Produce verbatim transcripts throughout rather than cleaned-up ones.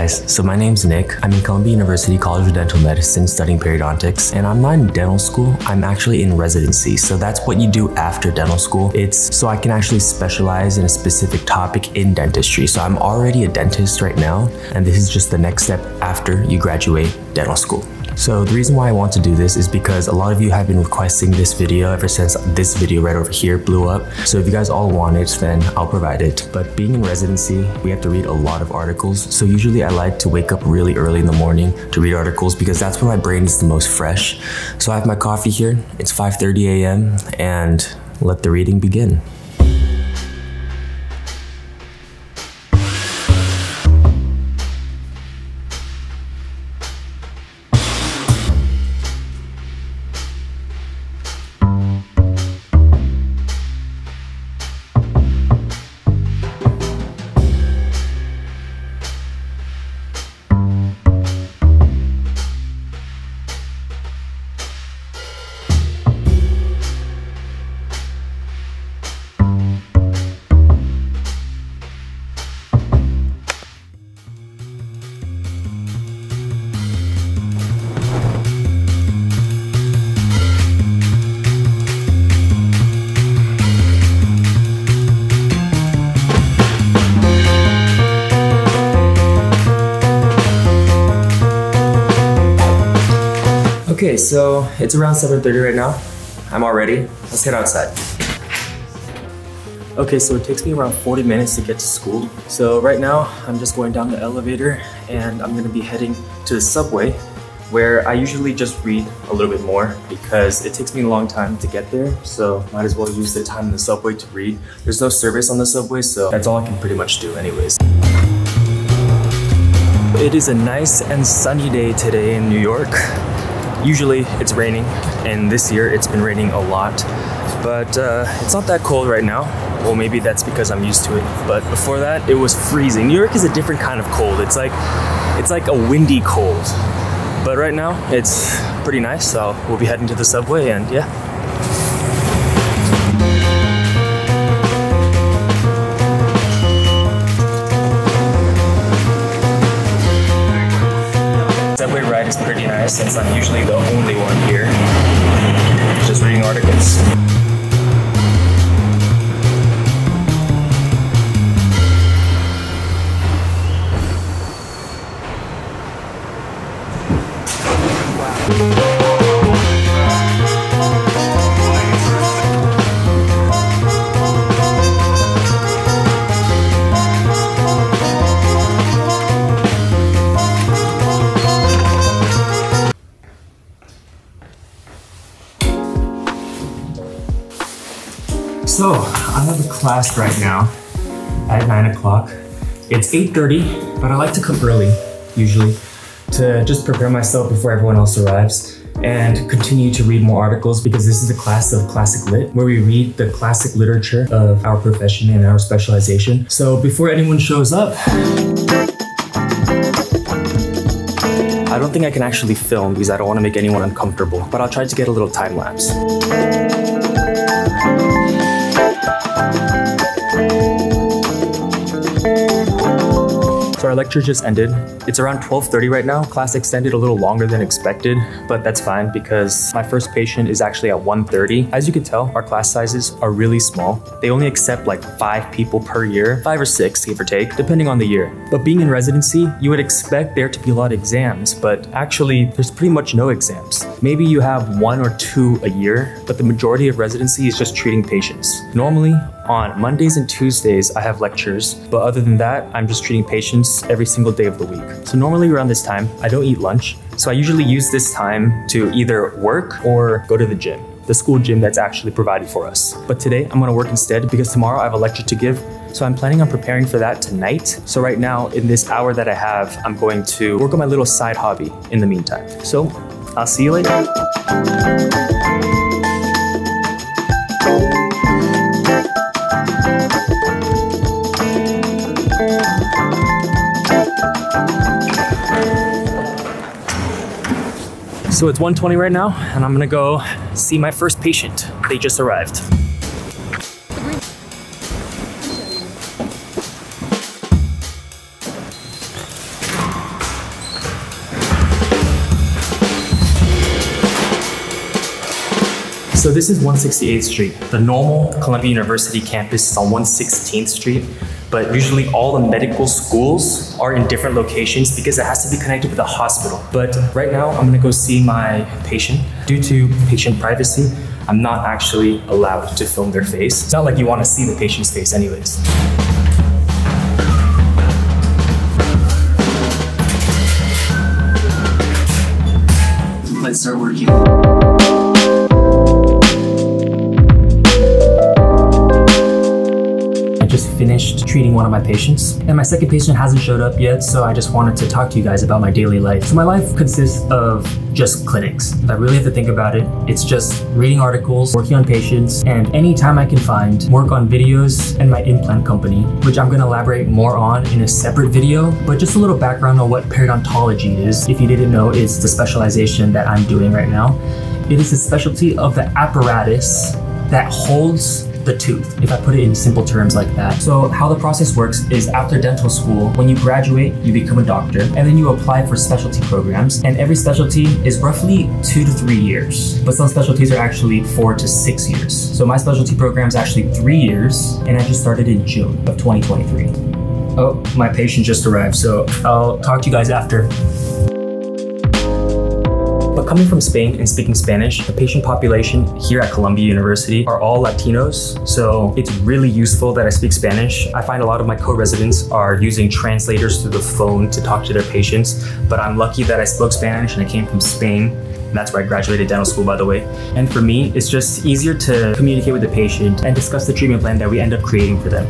guys, so my name's Nick. I'm in Columbia University College of Dental Medicine studying periodontics, and I'm not in dental school, I'm actually in residency. So that's what you do after dental school. It's so I can actually specialize in a specific topic in dentistry. So I'm already a dentist right now, and this is just the next step after you graduate dental school. So the reason why I want to do this is because a lot of you have been requesting this video ever since this video right over here blew up. So if you guys all want it, then I'll provide it. But being in residency, we have to read a lot of articles. So usually I like to wake up really early in the morning to read articles because that's when my brain is the most fresh. So I have my coffee here. It's five thirty a m and let the reading begin. Okay, so it's around seven thirty right now. I'm all ready. Let's head outside. Okay, so it takes me around forty minutes to get to school. So right now, I'm just going down the elevator and I'm gonna be heading to the subway where I usually just read a little bit more because it takes me a long time to get there. So might as well use the time in the subway to read. There's no service on the subway, so that's all I can pretty much do anyways. It is a nice and sunny day today in New York. Usually it's raining, and this year it's been raining a lot, but uh, it's not that cold right now. Well, maybe that's because I'm used to it, but before that it was freezing. New York is a different kind of cold. It's like, it's like a windy cold, but right now it's pretty nice, so we'll be heading to the subway and yeah. It's pretty nice since I'm usually the only one here just reading articles. So, I have a class right now at nine o'clock. It's eight thirty, but I like to come early, usually, to just prepare myself before everyone else arrives and continue to read more articles because this is a class of classic lit, where we read the classic literature of our profession and our specialization. So before anyone shows up, I don't think I can actually film because I don't want to make anyone uncomfortable, but I'll try to get a little time lapse. So our lecture just ended. It's around twelve thirty right now. Class extended a little longer than expected, but that's fine because my first patient is actually at one thirty. As you can tell, our class sizes are really small. They only accept like five people per year, five or six, give or take, depending on the year. But being in residency, you would expect there to be a lot of exams, but actually there's pretty much no exams. Maybe you have one or two a year, but the majority of residency is just treating patients. Normally, on Mondays and Tuesdays, I have lectures, but other than that, I'm just treating patients every single day of the week. So normally around this time, I don't eat lunch, so I usually use this time to either work or go to the gym, the school gym that's actually provided for us. But today, I'm gonna work instead because tomorrow I have a lecture to give, so I'm planning on preparing for that tonight. So right now, in this hour that I have, I'm going to work on my little side hobby in the meantime. So, I'll see you later. So it's one twenty right now, and I'm gonna go see my first patient. They just arrived. So this is one sixty-eighth Street. The normal Columbia University campus is on one sixteenth Street, but usually all the medical schools are in different locations because it has to be connected with a hospital. But right now, I'm gonna go see my patient. Due to patient privacy, I'm not actually allowed to film their face. It's not like you wanna see the patient's face anyways. Let's start working. Finished treating one of my patients, and my second patient hasn't showed up yet, so I just wanted to talk to you guys about my daily life. So my life consists of just clinics. If I really have to think about it, it's just reading articles, working on patients, and any time I can find, work on videos and my implant company, which I'm gonna elaborate more on in a separate video. But just a little background on what periodontology is. If you didn't know, it's the specialization that I'm doing right now. It is the specialty of the apparatus that holds the tooth, if I put it in simple terms like that. So how the process works is after dental school, when you graduate, you become a doctor, and then you apply for specialty programs, and every specialty is roughly two to three years, but some specialties are actually four to six years. So my specialty program is actually three years, and I just started in June of twenty twenty-three. Oh, my patient just arrived, so I'll talk to you guys after. But coming from Spain and speaking Spanish, the patient population here at Columbia University are all Latinos, so it's really useful that I speak Spanish. I find a lot of my co-residents are using translators through the phone to talk to their patients, but I'm lucky that I spoke Spanish and I came from Spain. And that's where I graduated dental school, by the way. And for me, it's just easier to communicate with the patient and discuss the treatment plan that we end up creating for them.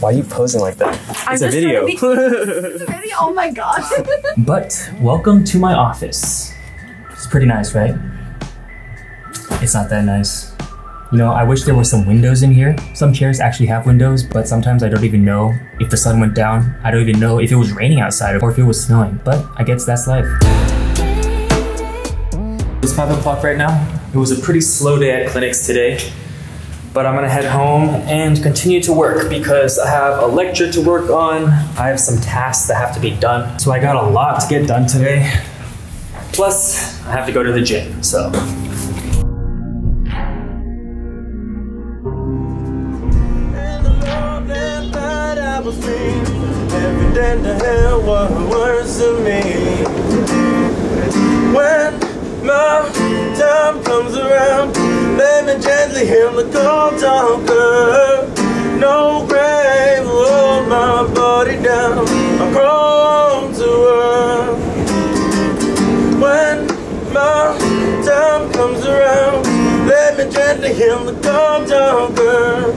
Why are you posing like that? I'm it's a video. Be, it's a video. Oh my gosh. But welcome to my office. It's pretty nice, right? It's not that nice. You know, I wish there were some windows in here. Some chairs actually have windows, but sometimes I don't even know if the sun went down. I don't even know if it was raining outside or if it was snowing, but I guess that's life. It's five o'clock right now. It was a pretty slow day at clinics today. But I'm gonna head home and continue to work because I have a lecture to work on. I have some tasks that have to be done. So I got a lot to get done today. Plus, I have to go to the gym, so. When my time comes around, let me gently hear the call talker. No grave will hold my body down. I'm prone to her. When my time comes around, let me gently hear the call talker.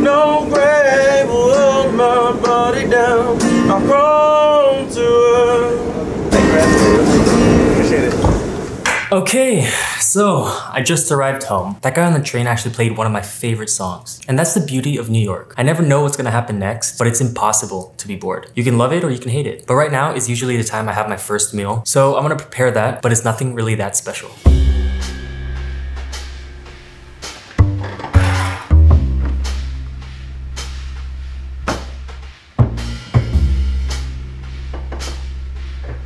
No grave will hold my body down. I'm prone to her. Thank you. Appreciate it. Okay, so I just arrived home. That guy on the train actually played one of my favorite songs. And that's the beauty of New York. I never know what's gonna happen next, but it's impossible to be bored. You can love it or you can hate it. But right now is usually the time I have my first meal. So I'm gonna prepare that, but it's nothing really that special.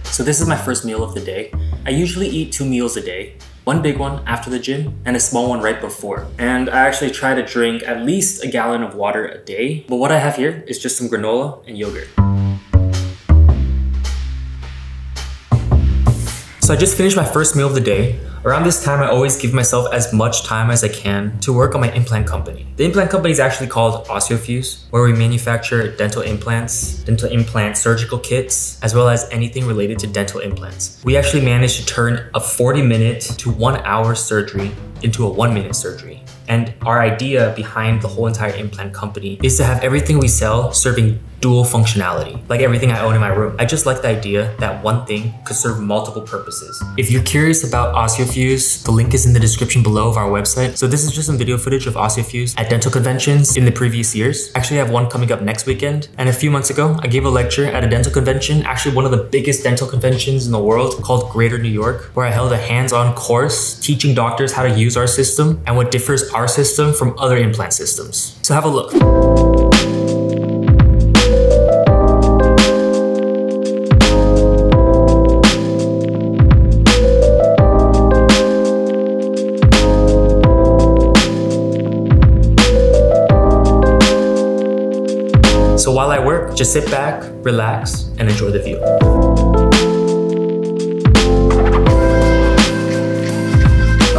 So this is my first meal of the day. I usually eat two meals a day, one big one after the gym and a small one right before. And I actually try to drink at least a gallon of water a day. But what I have here is just some granola and yogurt. So I just finished my first meal of the day. Around this time, I always give myself as much time as I can to work on my implant company. The implant company is actually called OsseoFuse, where we manufacture dental implants, dental implant surgical kits, as well as anything related to dental implants. We actually managed to turn a forty minute to one hour surgery into a one minute surgery. And our idea behind the whole entire implant company is to have everything we sell serving dual functionality, like everything I own in my room. I just like the idea that one thing could serve multiple purposes. If you're curious about OsseoFuse, the link is in the description below of our website. So this is just some video footage of OsseoFuse at dental conventions in the previous years. Actually, I have one coming up next weekend. And a few months ago, I gave a lecture at a dental convention, actually one of the biggest dental conventions in the world called Greater New York, where I held a hands-on course teaching doctors how to use our system and what differs our system from other implant systems. So have a look. So while I work, just sit back, relax, and enjoy the view.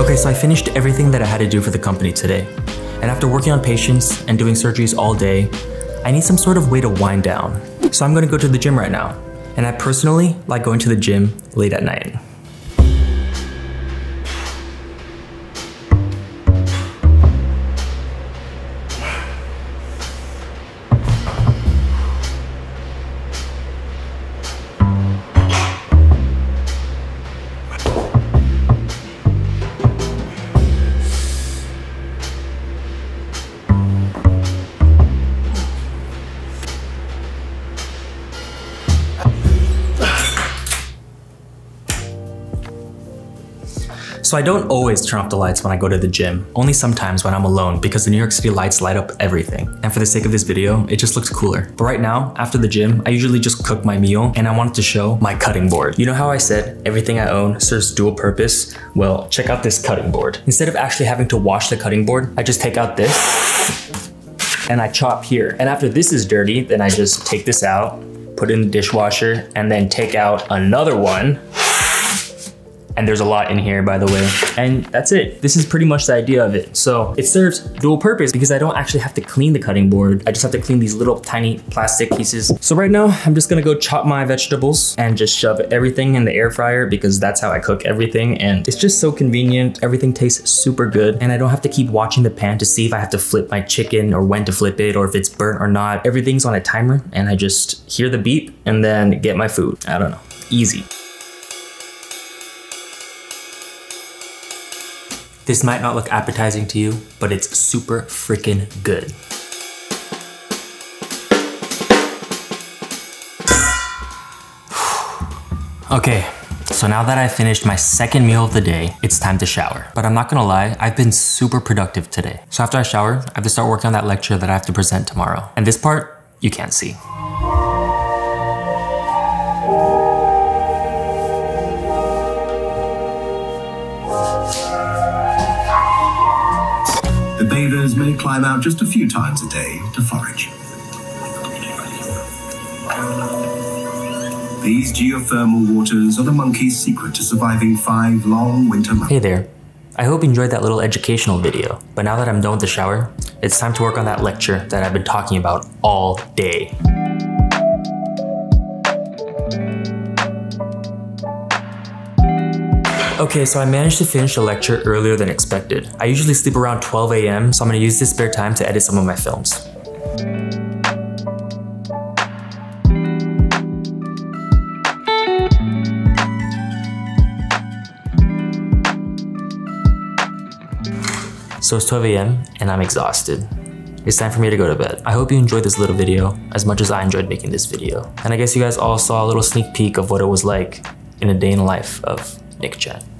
Okay, so I finished everything that I had to do for the company today. And after working on patients and doing surgeries all day, I need some sort of way to wind down. So I'm gonna go to the gym right now. And I personally like going to the gym late at night. So I don't always turn off the lights when I go to the gym, only sometimes when I'm alone because the New York City lights light up everything. And for the sake of this video, it just looks cooler. But right now, after the gym, I usually just cook my meal and I wanted to show my cutting board. You know how I said everything I own serves dual purpose? Well, check out this cutting board. Instead of actually having to wash the cutting board, I just take out this and I chop here. And after this is dirty, then I just take this out, put it in the dishwasher, and then take out another one. And there's a lot in here, by the way. And that's it. This is pretty much the idea of it. So it serves dual purpose because I don't actually have to clean the cutting board. I just have to clean these little tiny plastic pieces. So right now, I'm just gonna go chop my vegetables and just shove everything in the air fryer because that's how I cook everything. And it's just so convenient. Everything tastes super good. And I don't have to keep watching the pan to see if I have to flip my chicken or when to flip it or if it's burnt or not. Everything's on a timer and I just hear the beep and then get my food. I don't know, easy. This might not look appetizing to you, but it's super freaking good. Okay, so now that I finished my second meal of the day, it's time to shower. But I'm not gonna lie, I've been super productive today. So after I shower, I have to start working on that lecture that I have to present tomorrow. And this part, you can't see. Bathers may climb out just a few times a day to forage. These geothermal waters are the monkey's secret to surviving five long winter months. Hey there. I hope you enjoyed that little educational video. But now that I'm done with the shower, it's time to work on that lecture that I've been talking about all day. Okay, so I managed to finish the lecture earlier than expected. I usually sleep around twelve A M, so I'm gonna use this spare time to edit some of my films. So it's twelve A M and I'm exhausted. It's time for me to go to bed. I hope you enjoyed this little video as much as I enjoyed making this video. And I guess you guys all saw a little sneak peek of what it was like in a day in the life of Nick Chen.